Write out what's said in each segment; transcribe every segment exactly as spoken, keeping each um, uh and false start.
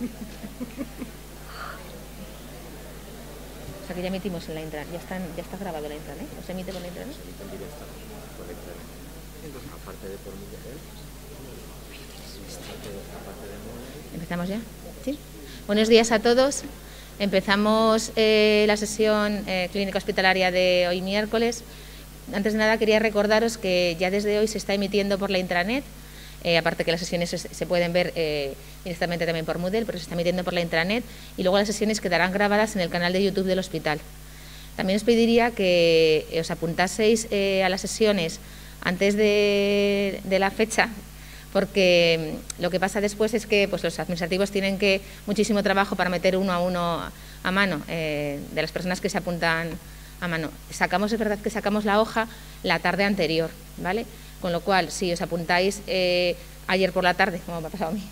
O sea que ya emitimos en la intranet, ya, ya está grabado la intranet, ¿eh? ¿No se emite con la intranet? Se emite en directo, con la intranet. Entonces, aparte de por mí, ¿empezamos ya? ¿Sí? Buenos días a todos. Empezamos eh, la sesión eh, clínica hospitalaria de hoy miércoles. Antes de nada quería recordaros que ya desde hoy se está emitiendo por la intranet, eh, aparte que las sesiones se, se pueden ver eh, directamente también por Moodle, pero se está emitiendo por la intranet y luego las sesiones quedarán grabadas en el canal de YouTube del hospital. También os pediría que os apuntaseis eh, a las sesiones antes de, de la fecha, porque lo que pasa después es que pues, los administrativos tienen que muchísimo trabajo para meter uno a uno a mano eh, de las personas que se apuntan a mano. Sacamos, es verdad que sacamos la hoja la tarde anterior, ¿vale? Con lo cual, si os apuntáis eh, ayer por la tarde, como me ha pasado a mí,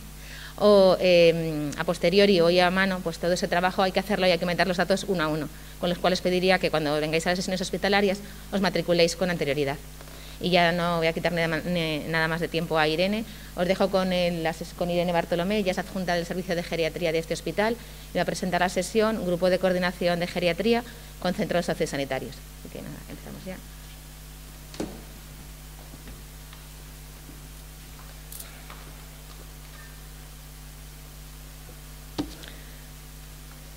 o eh, a posteriori, hoy a mano, pues todo ese trabajo hay que hacerlo y hay que meter los datos uno a uno, con los cuales pediría que cuando vengáis a las sesiones hospitalarias os matriculéis con anterioridad. Y ya no voy a quitar nada más de tiempo a Irene. Os dejo con, el, con Irene Bartolomé, ella es adjunta del Servicio de Geriatría de este hospital, y va a presentar la sesión, Grupo de Coordinación de Geriatría con Centros Sociosanitarios. Así que nada, empezamos ya.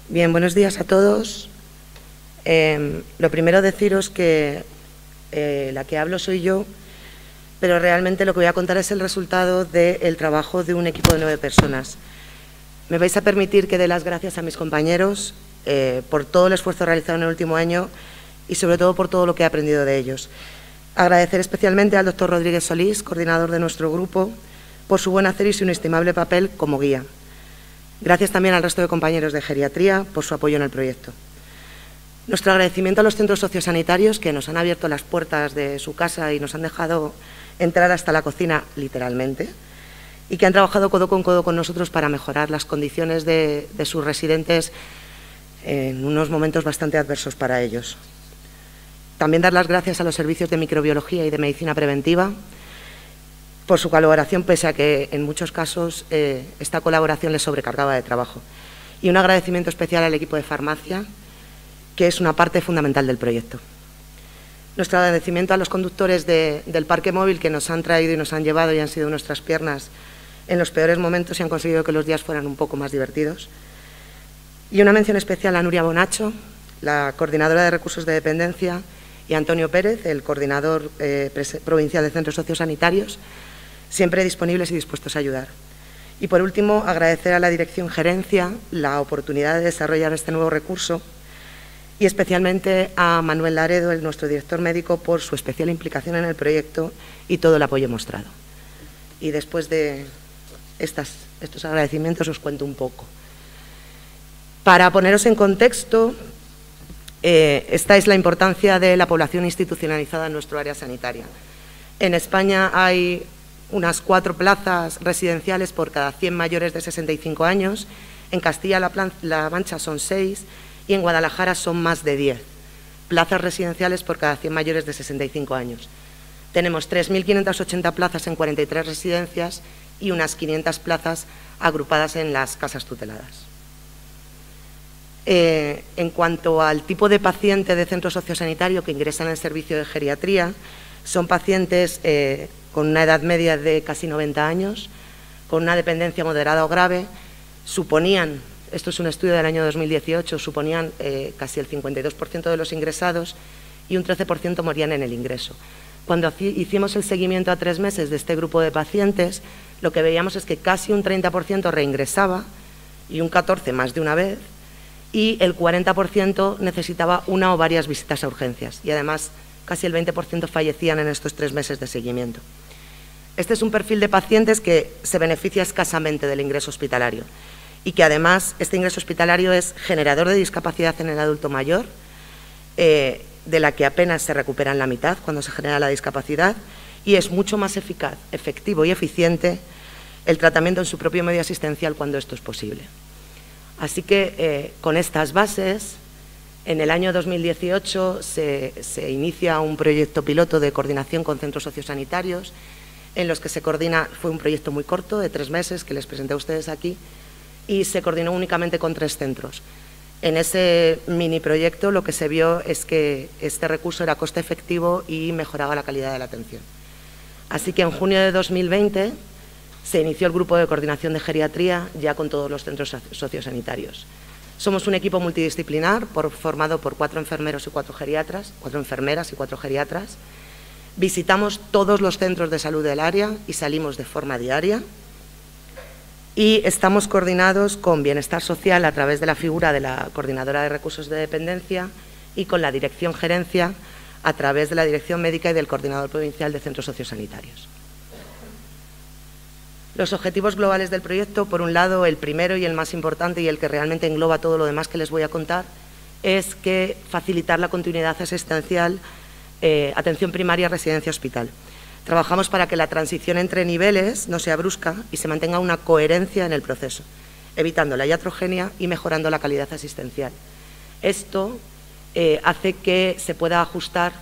Bien, buenos días a todos. Eh, lo primero deciros que Eh, la que hablo soy yo, pero realmente lo que voy a contar es el resultado del trabajo de un equipo de nueve personas. Me vais a permitir que dé las gracias a mis compañeros eh, por todo el esfuerzo realizado en el último año y sobre todo por todo lo que he aprendido de ellos. Agradecer especialmente al doctor Rodríguez Solís, coordinador de nuestro grupo, por su buen hacer y su inestimable papel como guía. Gracias también al resto de compañeros de geriatría por su apoyo en el proyecto. Nuestro agradecimiento a los centros sociosanitarios que nos han abierto las puertas de su casa y nos han dejado entrar hasta la cocina, literalmente, y que han trabajado codo con codo con nosotros para mejorar las condiciones de, de sus residentes en unos momentos bastante adversos para ellos. También dar las gracias a los servicios de microbiología y de medicina preventiva por su colaboración, pese a que en muchos casos eh, esta colaboración les sobrecargaba de trabajo. Y un agradecimiento especial al equipo de farmacia, que es una parte fundamental del proyecto. Nuestro agradecimiento a los conductores de, del parque móvil que nos han traído y nos han llevado y han sido nuestras piernas en los peores momentos y han conseguido que los días fueran un poco más divertidos. Y una mención especial a Nuria Bonacho, la coordinadora de recursos de dependencia, y a Antonio Pérez, el coordinador eh, provincial de centros sociosanitarios, siempre disponibles y dispuestos a ayudar. Y por último, agradecer a la dirección gerencia la oportunidad de desarrollar este nuevo recurso y especialmente a Manuel Laredo, el nuestro director médico, por su especial implicación en el proyecto y todo el apoyo mostrado. Y después de estas, estos agradecimientos os cuento un poco. Para poneros en contexto, eh, esta es la importancia de la población institucionalizada en nuestro área sanitaria. En España hay unas cuatro plazas residenciales por cada cien mayores de sesenta y cinco años, en Castilla-La Mancha son seis, y en Guadalajara son más de diez plazas residenciales por cada cien mayores de sesenta y cinco años. Tenemos tres mil quinientas ochenta plazas en cuarenta y tres residencias y unas quinientas plazas agrupadas en las casas tuteladas. Eh, en cuanto al tipo de paciente de centro sociosanitario que ingresan al servicio de geriatría, son pacientes eh, con una edad media de casi noventa años, con una dependencia moderada o grave, suponían, esto es un estudio del año dos mil dieciocho, suponían eh, casi el cincuenta y dos por ciento de los ingresados y un trece por ciento morían en el ingreso. Cuando hicimos el seguimiento a tres meses de este grupo de pacientes, lo que veíamos es que casi un treinta por ciento reingresaba y un catorce por ciento más de una vez y el cuarenta por ciento necesitaba una o varias visitas a urgencias y además casi el veinte por ciento fallecían en estos tres meses de seguimiento. Este es un perfil de pacientes que se beneficia escasamente del ingreso hospitalario y que además este ingreso hospitalario es generador de discapacidad en el adulto mayor, eh, de la que apenas se recupera en la mitad cuando se genera la discapacidad, y es mucho más eficaz, efectivo y eficiente el tratamiento en su propio medio asistencial cuando esto es posible. Así que eh, con estas bases, en el año dos mil dieciocho se, se inicia un proyecto piloto de coordinación con centros sociosanitarios, en los que se coordina, fue un proyecto muy corto de tres meses que les presenté a ustedes aquí, y se coordinó únicamente con tres centros. En ese mini proyecto lo que se vio es que este recurso era coste efectivo y mejoraba la calidad de la atención. Así que en junio de dos mil veinte se inició el grupo de coordinación de geriatría ya con todos los centros sociosanitarios. Somos un equipo multidisciplinar por, formado por cuatro enfermeros y cuatro geriatras, cuatro enfermeras y cuatro geriatras. Visitamos todos los centros de salud del área y salimos de forma diaria. Y estamos coordinados con Bienestar Social a través de la figura de la Coordinadora de Recursos de Dependencia y con la Dirección Gerencia a través de la Dirección Médica y del Coordinador Provincial de Centros Sociosanitarios. Los objetivos globales del proyecto, por un lado, el primero y el más importante y el que realmente engloba todo lo demás que les voy a contar, es que facilitar la continuidad asistencial, eh, atención primaria, residencia, hospital. Trabajamos para que la transición entre niveles no sea brusca y se mantenga una coherencia en el proceso, evitando la iatrogenia y mejorando la calidad asistencial. Esto eh, hace que se pueda ajustar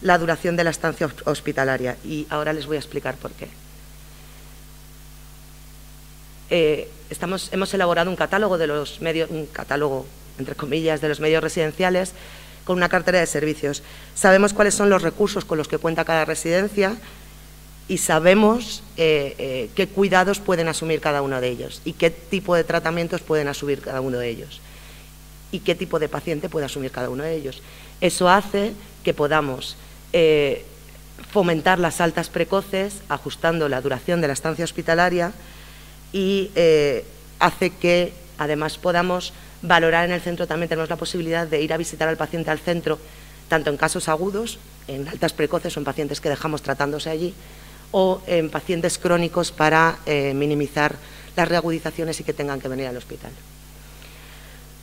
la duración de la estancia hospitalaria y ahora les voy a explicar por qué. Eh, estamos, hemos elaborado un catálogo de los medios, un catálogo, entre comillas, de los medios residenciales con una cartera de servicios. Sabemos cuáles son los recursos con los que cuenta cada residencia y sabemos eh, eh, qué cuidados pueden asumir cada uno de ellos y qué tipo de tratamientos pueden asumir cada uno de ellos y qué tipo de paciente puede asumir cada uno de ellos. Eso hace que podamos eh, fomentar las altas precoces, ajustando la duración de la estancia hospitalaria, y eh, hace que, además, podamos valorar en el centro. También tenemos la posibilidad de ir a visitar al paciente al centro, tanto en casos agudos, en altas precoces o en pacientes que dejamos tratándose allí, o en pacientes crónicos para eh, minimizar las reagudizaciones y que tengan que venir al hospital.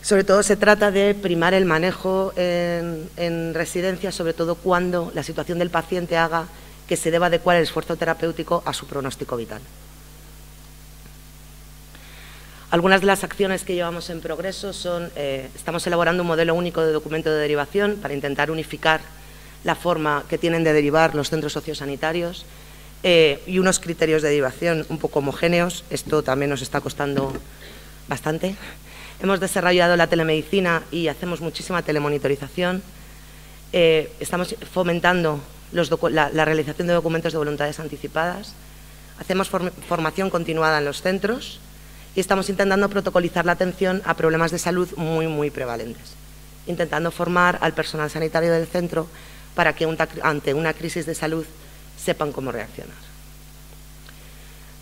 Sobre todo se trata de primar el manejo en, en residencias, sobre todo cuando la situación del paciente haga que se deba adecuar el esfuerzo terapéutico a su pronóstico vital. Algunas de las acciones que llevamos en progreso son, eh, estamos elaborando un modelo único de documento de derivación para intentar unificar la forma que tienen de derivar los centros sociosanitarios eh, y unos criterios de derivación un poco homogéneos. Esto también nos está costando bastante. Hemos desarrollado la telemedicina y hacemos muchísima telemonitorización. Eh, estamos fomentando los la, la realización de documentos de voluntades anticipadas. Hacemos form formación continuada en los centros. Y estamos intentando protocolizar la atención a problemas de salud muy, muy prevalentes, intentando formar al personal sanitario del centro para que ante una crisis de salud sepan cómo reaccionar.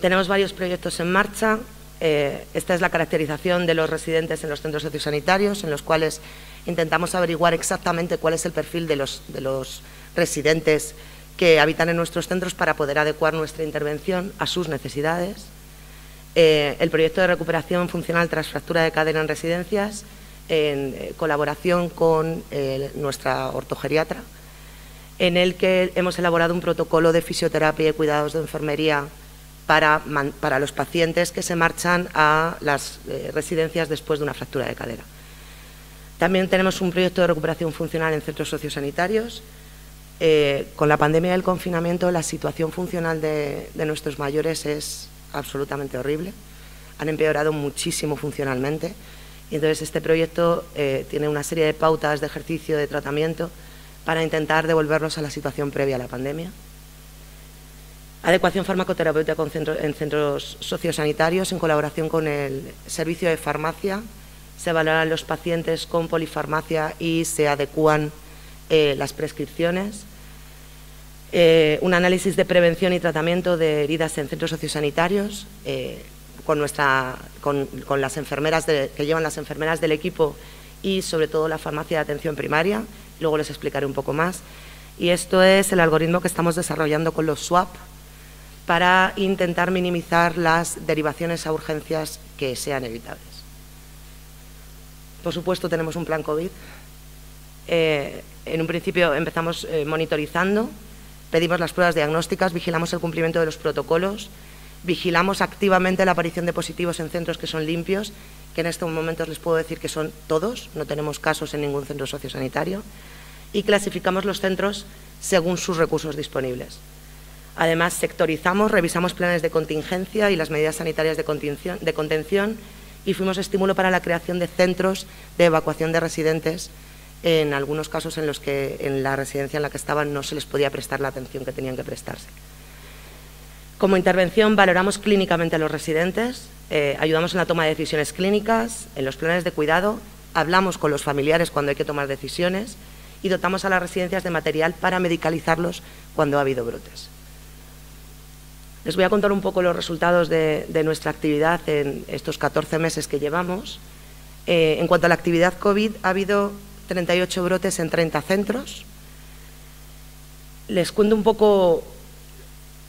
Tenemos varios proyectos en marcha. Eh, esta es la caracterización de los residentes en los centros sociosanitarios, en los cuales intentamos averiguar exactamente cuál es el perfil de los, de los residentes que habitan en nuestros centros para poder adecuar nuestra intervención a sus necesidades. Eh, el proyecto de recuperación funcional tras fractura de cadera en residencias, en eh, colaboración con eh, nuestra ortogeriatra, en el que hemos elaborado un protocolo de fisioterapia y cuidados de enfermería para, man, para los pacientes que se marchan a las eh, residencias después de una fractura de cadera. También tenemos un proyecto de recuperación funcional en centros sociosanitarios. Eh, con la pandemia y el confinamiento, la situación funcional de, de nuestros mayores es absolutamente horrible, han empeorado muchísimo funcionalmente y entonces este proyecto eh, tiene una serie de pautas de ejercicio, de tratamiento para intentar devolverlos a la situación previa a la pandemia. Adecuación farmacoterapéutica con centro, en centros sociosanitarios en colaboración con el servicio de farmacia, se valoran los pacientes con polifarmacia y se adecúan eh, las prescripciones. Eh, un análisis de prevención y tratamiento de heridas en centros sociosanitarios eh, con, nuestra, con, con las enfermeras de, que llevan las enfermeras del equipo y, sobre todo, la farmacia de atención primaria. Luego les explicaré un poco más. Y esto es el algoritmo que estamos desarrollando con los swap para intentar minimizar las derivaciones a urgencias que sean evitables. Por supuesto, tenemos un plan COVID. Eh, en un principio empezamos eh, monitorizando. Pedimos las pruebas diagnósticas, vigilamos el cumplimiento de los protocolos, vigilamos activamente la aparición de positivos en centros que son limpios, que en estos momentos les puedo decir que son todos, no tenemos casos en ningún centro sociosanitario, y clasificamos los centros según sus recursos disponibles. Además, sectorizamos, revisamos planes de contingencia y las medidas sanitarias de contención, de contención y fuimos estímulo para la creación de centros de evacuación de residentes, en algunos casos en los que en la residencia en la que estaban no se les podía prestar la atención que tenían que prestarse. Como intervención valoramos clínicamente a los residentes, eh, ayudamos en la toma de decisiones clínicas, en los planes de cuidado, hablamos con los familiares cuando hay que tomar decisiones y dotamos a las residencias de material para medicalizarlos cuando ha habido brotes. Les voy a contar un poco los resultados de, de nuestra actividad en estos catorce meses que llevamos. Eh, en cuanto a la actividad COVID, ha habido treinta y ocho brotes en treinta centros. Les cuento un poco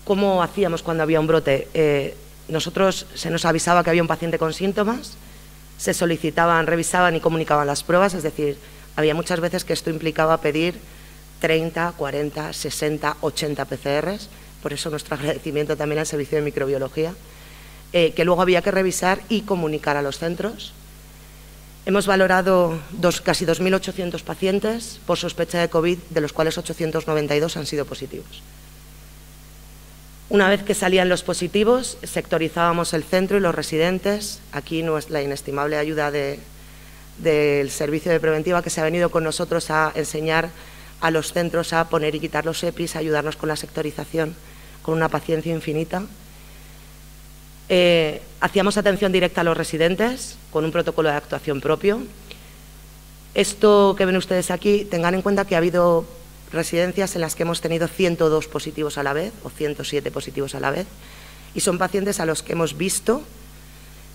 cómo hacíamos cuando había un brote. Eh, nosotros se nos avisaba que había un paciente con síntomas, se solicitaban, revisaban y comunicaban las pruebas, es decir, había muchas veces que esto implicaba pedir treinta, cuarenta, sesenta, ochenta P C Rs, por eso nuestro agradecimiento también al Servicio de Microbiología, eh, que luego había que revisar y comunicar a los centros. Hemos valorado dos, casi dos mil ochocientos pacientes por sospecha de COVID, de los cuales ochocientos noventa y dos han sido positivos. Una vez que salían los positivos, sectorizábamos el centro y los residentes. Aquí nuestra inestimable ayuda de... del servicio de preventiva, que se ha venido con nosotros a enseñar a los centros a poner y quitar los E P Is, a ayudarnos con la sectorización, con una paciencia infinita. Eh, hacíamos atención directa a los residentes, con un protocolo de actuación propio. Esto que ven ustedes aquí, tengan en cuenta que ha habido residencias en las que hemos tenido ciento dos positivos a la vez, o ciento siete positivos a la vez, y son pacientes a los que hemos visto,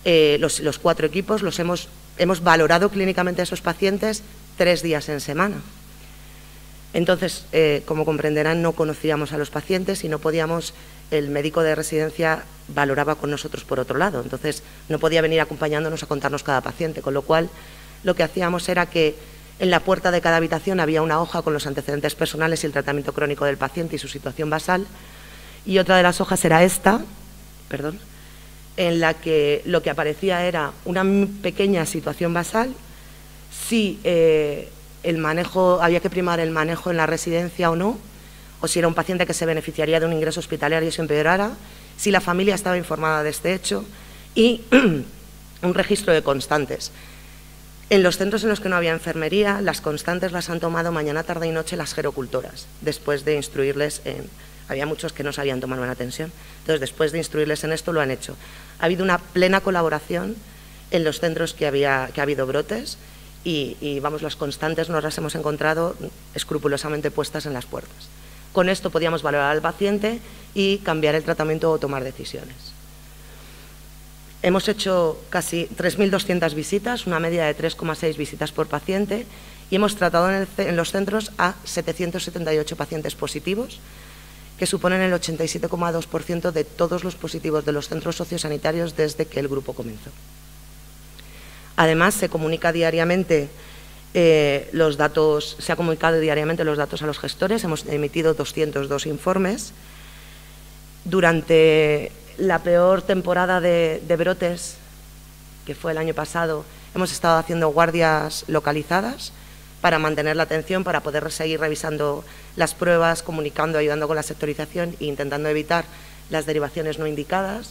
eh, los, los cuatro equipos, los hemos Hemos valorado clínicamente a esos pacientes tres días en semana. Entonces, eh, como comprenderán, no conocíamos a los pacientes y no podíamos, el médico de residencia valoraba con nosotros por otro lado, entonces no podía venir acompañándonos a contarnos cada paciente, con lo cual lo que hacíamos era que en la puerta de cada habitación había una hoja con los antecedentes personales y el tratamiento crónico del paciente y su situación basal, y otra de las hojas era esta, perdón, en la que lo que aparecía era una pequeña situación basal, si eh, el manejo, había que primar el manejo en la residencia o no, o si era un paciente que se beneficiaría de un ingreso hospitalario y se empeorara, si la familia estaba informada de este hecho, y un registro de constantes. En los centros en los que no había enfermería, las constantes las han tomado mañana, tarde y noche las gerocultoras, después de instruirles en... Había muchos que no sabían tomar una tensión. Entonces, después de instruirles en esto, lo han hecho. Ha habido una plena colaboración en los centros que, había, que ha habido brotes y, y, vamos, las constantes nos las hemos encontrado escrupulosamente puestas en las puertas. Con esto podíamos valorar al paciente y cambiar el tratamiento o tomar decisiones. Hemos hecho casi tres mil doscientas visitas, una media de tres coma seis visitas por paciente, y hemos tratado en, el, en los centros a setecientos setenta y ocho pacientes positivos, que suponen el ochenta y siete coma dos por ciento de todos los positivos de los centros sociosanitarios desde que el grupo comenzó. Además, se comunica diariamente eh, los datos, se ha comunicado diariamente los datos a los gestores, hemos emitido doscientos dos informes. Durante la peor temporada de, de brotes, que fue el año pasado, hemos estado haciendo guardias localizadas, para mantener la atención, para poder seguir revisando las pruebas, comunicando, ayudando con la sectorización e intentando evitar las derivaciones no indicadas.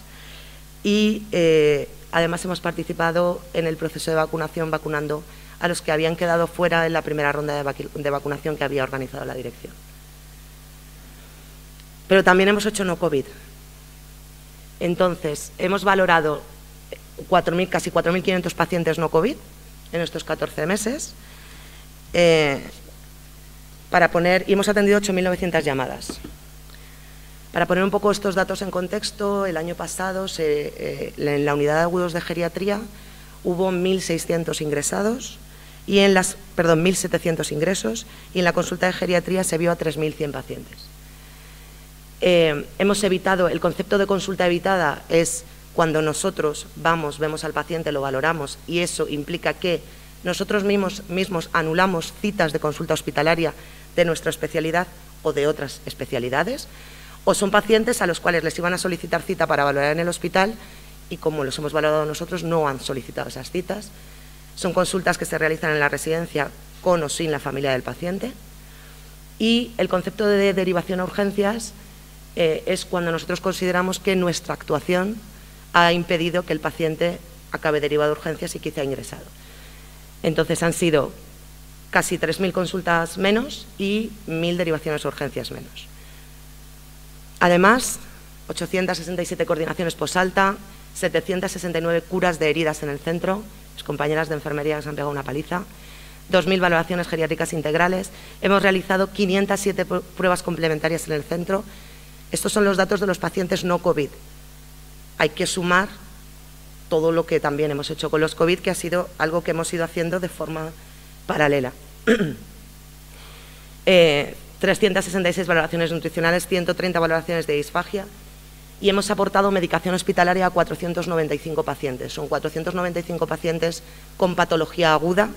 Y, eh, además, hemos participado en el proceso de vacunación, vacunando a los que habían quedado fuera en la primera ronda de, vacu de vacunación que había organizado la dirección. Pero también hemos hecho no COVID. Entonces, hemos valorado cuatro mil, casi cuatro mil quinientos pacientes no COVID en estos catorce meses, Eh, para poner, y hemos atendido ocho mil novecientas llamadas. Para poner un poco estos datos en contexto, el año pasado se, eh, en la unidad de agudos de geriatría hubo mil seiscientos ingresados, y en las, perdón, mil setecientos ingresos, y en la consulta de geriatría se vio a tres mil cien pacientes. Eh, hemos evitado, el concepto de consulta evitada es cuando nosotros vamos, vemos al paciente, lo valoramos, y eso implica que nosotros mismos, mismos anulamos citas de consulta hospitalaria de nuestra especialidad o de otras especialidades, o son pacientes a los cuales les iban a solicitar cita para valorar en el hospital y, como los hemos valorado nosotros, no han solicitado esas citas. Son consultas que se realizan en la residencia con o sin la familia del paciente. Y el concepto de derivación a urgencias eh, es cuando nosotros consideramos que nuestra actuación ha impedido que el paciente acabe derivado de urgencias y quizá ingresado. Entonces, han sido casi tres mil consultas menos y mil derivaciones a urgencias menos. Además, ochocientas sesenta y siete coordinaciones posalta, setecientas sesenta y nueve curas de heridas en el centro, mis compañeras de enfermería se han pegado una paliza, dos mil valoraciones geriátricas integrales, hemos realizado quinientas siete pruebas complementarias en el centro. Estos son los datos de los pacientes no COVID. Hay que sumar todo lo que también hemos hecho con los COVID, que ha sido algo que hemos ido haciendo de forma paralela. eh, trescientas sesenta y seis valoraciones nutricionales, ciento treinta valoraciones de disfagia y hemos aportado medicación hospitalaria a cuatrocientos noventa y cinco pacientes. Son cuatrocientos noventa y cinco pacientes con patología aguda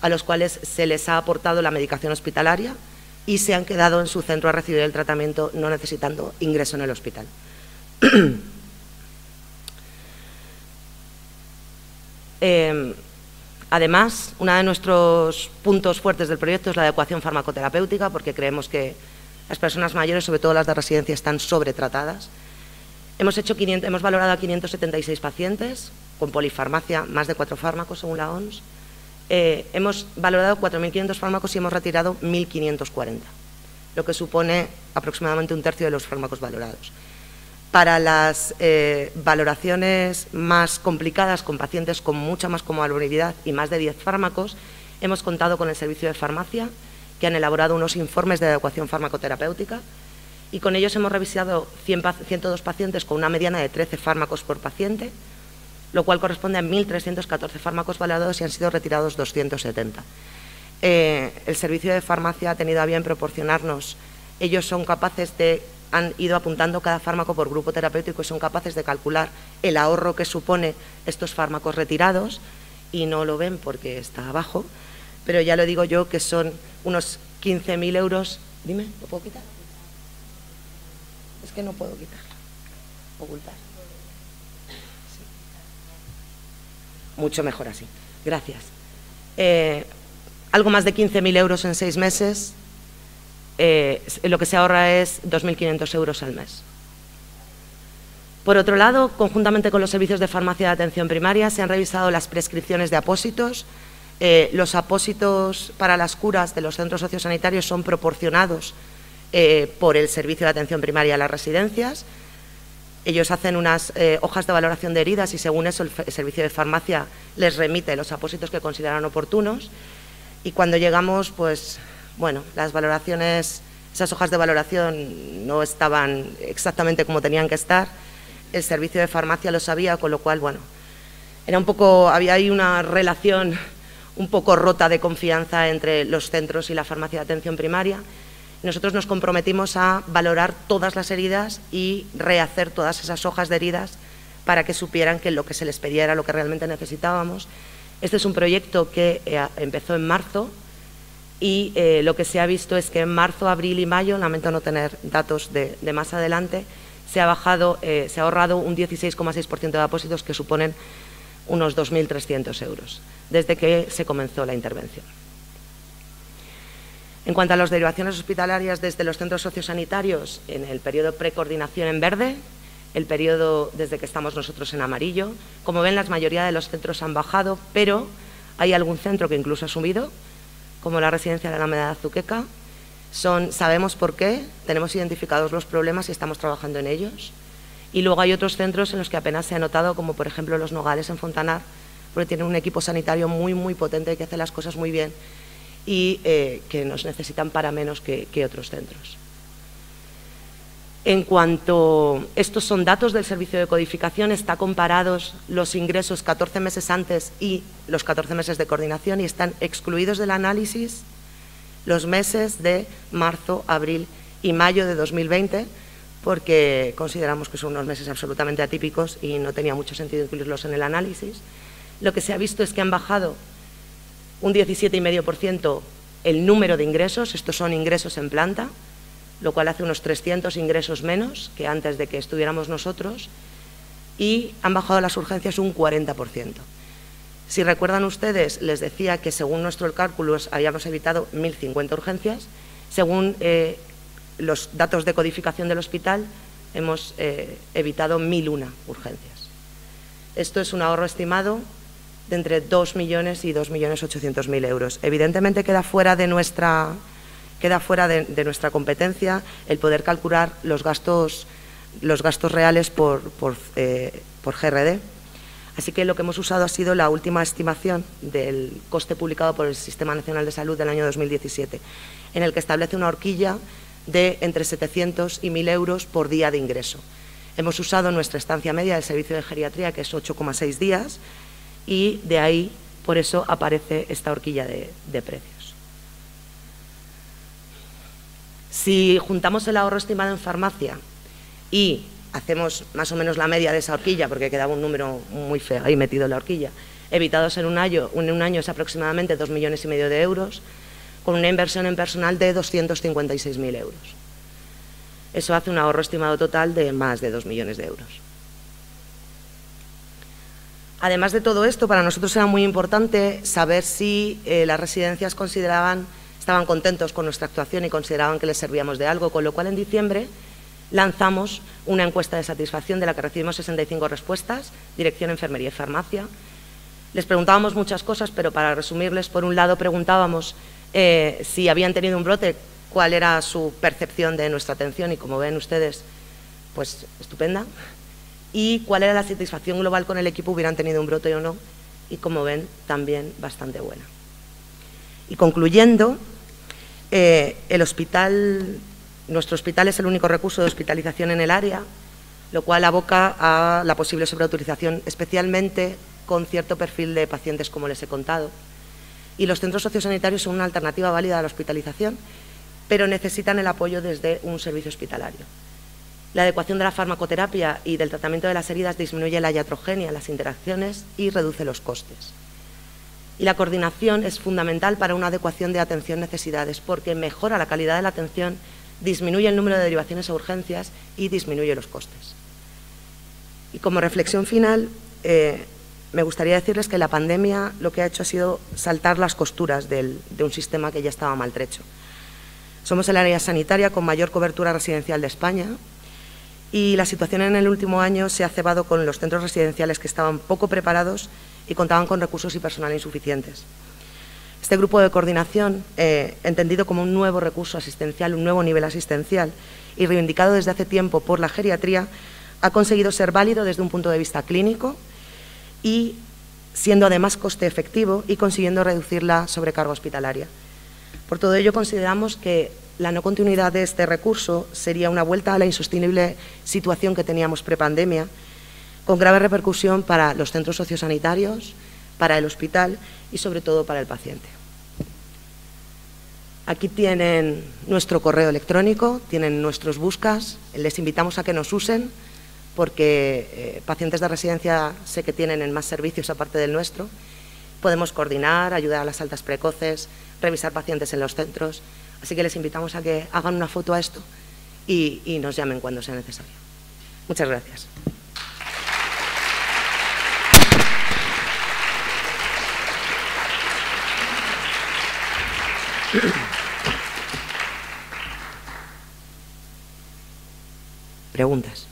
a los cuales se les ha aportado la medicación hospitalaria y se han quedado en su centro a recibir el tratamiento, no necesitando ingreso en el hospital. eh, además, uno de nuestros puntos fuertes del proyecto es la adecuación farmacoterapéutica, porque creemos que las personas mayores, sobre todo las de residencia, están sobretratadas. Hemos, hecho quinientos, hemos valorado a quinientos setenta y seis pacientes con polifarmacia, más de cuatro fármacos según la O M S. Eh, hemos valorado cuatro mil quinientos fármacos y hemos retirado mil quinientos cuarenta, lo que supone aproximadamente un tercio de los fármacos valorados. Para las eh, valoraciones más complicadas, con pacientes con mucha más comorbilidad y más de diez fármacos, hemos contado con el servicio de farmacia, que han elaborado unos informes de adecuación farmacoterapéutica, y con ellos hemos revisado cien, ciento dos pacientes con una mediana de trece fármacos por paciente, lo cual corresponde a mil trescientos catorce fármacos valorados y han sido retirados doscientos setenta. Eh, el servicio de farmacia ha tenido a bien proporcionarnos, ellos son capaces de, han ido apuntando cada fármaco por grupo terapéutico y son capaces de calcular el ahorro que supone estos fármacos retirados, y no lo ven porque está abajo, pero ya lo digo yo que son unos quince mil euros. Dime, ¿lo puedo quitar? Es que no puedo quitarlo, ocultar. Mucho mejor así. Gracias. Eh, algo más de quince mil euros en seis meses. Eh, lo que se ahorra es dos mil quinientos euros al mes. Por otro lado, conjuntamente con los servicios de farmacia de atención primaria, se han revisado las prescripciones de apósitos. Eh, los apósitos para las curas de los centros sociosanitarios son proporcionados eh, por el servicio de atención primaria a las residencias. Ellos hacen unas eh, hojas de valoración de heridas y, según eso, el, el servicio de farmacia les remite los apósitos que consideran oportunos. Y cuando llegamos, pues, bueno, las valoraciones, esas hojas de valoración no estaban exactamente como tenían que estar. El servicio de farmacia lo sabía, con lo cual, bueno, era un poco, había ahí una relación un poco rota de confianza entre los centros y la farmacia de atención primaria. Nosotros nos comprometimos a valorar todas las heridas y rehacer todas esas hojas de heridas para que supieran que lo que se les pedía era lo que realmente necesitábamos. Este es un proyecto que eh, empezó en marzo y eh, lo que se ha visto es que en marzo, abril y mayo, lamento no tener datos de, de más adelante, se ha, bajado, eh, se ha ahorrado un dieciséis coma seis por ciento de depósitos, que suponen unos dos mil trescientos euros desde que se comenzó la intervención. En cuanto a las derivaciones hospitalarias desde los centros sociosanitarios, en el periodo precoordinación en verde, el periodo desde que estamos nosotros en amarillo, como ven, la mayoría de los centros han bajado, pero hay algún centro que incluso ha subido, como la residencia de Alameda de Azuqueca. Son, sabemos por qué, tenemos identificados los problemas y estamos trabajando en ellos. Y luego hay otros centros en los que apenas se ha notado, como por ejemplo los Nogales en Fontanar, porque tienen un equipo sanitario muy, muy potente que hace las cosas muy bien y eh, que nos necesitan para menos que, que otros centros. En cuanto, estos son datos del servicio de codificación, está comparados los ingresos catorce meses antes y los catorce meses de coordinación, y están excluidos del análisis los meses de marzo, abril y mayo de dos mil veinte, porque consideramos que son unos meses absolutamente atípicos y no tenía mucho sentido incluirlos en el análisis. Lo que se ha visto es que han bajado un diecisiete coma cinco por ciento el número de ingresos, estos son ingresos en planta, lo cual hace unos trescientos ingresos menos que antes de que estuviéramos nosotros, y han bajado las urgencias un cuarenta por ciento. Si recuerdan ustedes, les decía que según nuestro cálculo habíamos evitado mil cincuenta urgencias, según eh, los datos de codificación del hospital hemos eh, evitado mil una urgencias. Esto es un ahorro estimado de entre dos millones y dos millones ochocientos mil euros. Evidentemente queda fuera de nuestra, queda fuera de, de nuestra competencia el poder calcular los gastos, los gastos reales por, por, eh, por G R D. Así que lo que hemos usado ha sido la última estimación del coste publicado por el Sistema Nacional de Salud del año dos mil diecisiete, en el que establece una horquilla de entre setecientos y mil euros por día de ingreso. Hemos usado nuestra estancia media del servicio de geriatría, que es ocho coma seis días, y de ahí, por eso, aparece esta horquilla de, de precios. Si juntamos el ahorro estimado en farmacia y hacemos más o menos la media de esa horquilla, porque quedaba un número muy feo ahí metido en la horquilla, evitados en un año, en un año es aproximadamente dos millones y medio de euros, con una inversión en personal de doscientos cincuenta y seis mil euros. Eso hace un ahorro estimado total de más de dos millones de euros. Además de todo esto, para nosotros era muy importante saber si eh, las residencias consideraban, estaban contentos con nuestra actuación y consideraban que les servíamos de algo, con lo cual en diciembre lanzamos una encuesta de satisfacción de la que recibimos sesenta y cinco respuestas, dirección enfermería y farmacia. Les preguntábamos muchas cosas, pero para resumirles, por un lado preguntábamos eh, si habían tenido un brote, cuál era su percepción de nuestra atención y, como ven ustedes, pues estupenda. Y cuál era la satisfacción global con el equipo, hubieran tenido un brote o no, y como ven, también bastante buena. Y concluyendo, eh, el hospital, nuestro hospital es el único recurso de hospitalización en el área, lo cual aboca a la posible sobreutilización, especialmente con cierto perfil de pacientes como les he contado. Y los centros sociosanitarios son una alternativa válida a la hospitalización, pero necesitan el apoyo desde un servicio hospitalario. La adecuación de la farmacoterapia y del tratamiento de las heridas disminuye la iatrogenia, las interacciones y reduce los costes. Y la coordinación es fundamental para una adecuación de atención necesidades, porque mejora la calidad de la atención, disminuye el número de derivaciones a urgencias y disminuye los costes. Y como reflexión final, eh, me gustaría decirles que la pandemia lo que ha hecho ha sido saltar las costuras del, de un sistema que ya estaba maltrecho. Somos el área sanitaria con mayor cobertura residencial de España, y la situación en el último año se ha cebado con los centros residenciales que estaban poco preparados y contaban con recursos y personal insuficientes. Este grupo de coordinación, eh, entendido como un nuevo recurso asistencial, un nuevo nivel asistencial y reivindicado desde hace tiempo por la geriatría, ha conseguido ser válido desde un punto de vista clínico y siendo además coste efectivo y consiguiendo reducir la sobrecarga hospitalaria. Por todo ello, consideramos que la no continuidad de este recurso sería una vuelta a la insostenible situación que teníamos prepandemia, con grave repercusión para los centros sociosanitarios, para el hospital y, sobre todo, para el paciente. Aquí tienen nuestro correo electrónico, tienen nuestros buscas, les invitamos a que nos usen, porque eh, pacientes de residencia sé que tienen en más servicios aparte del nuestro. Podemos coordinar, ayudar a las altas precoces, revisar pacientes en los centros. Así que les invitamos a que hagan una foto a esto y, y nos llamen cuando sea necesario. Muchas gracias. Preguntas.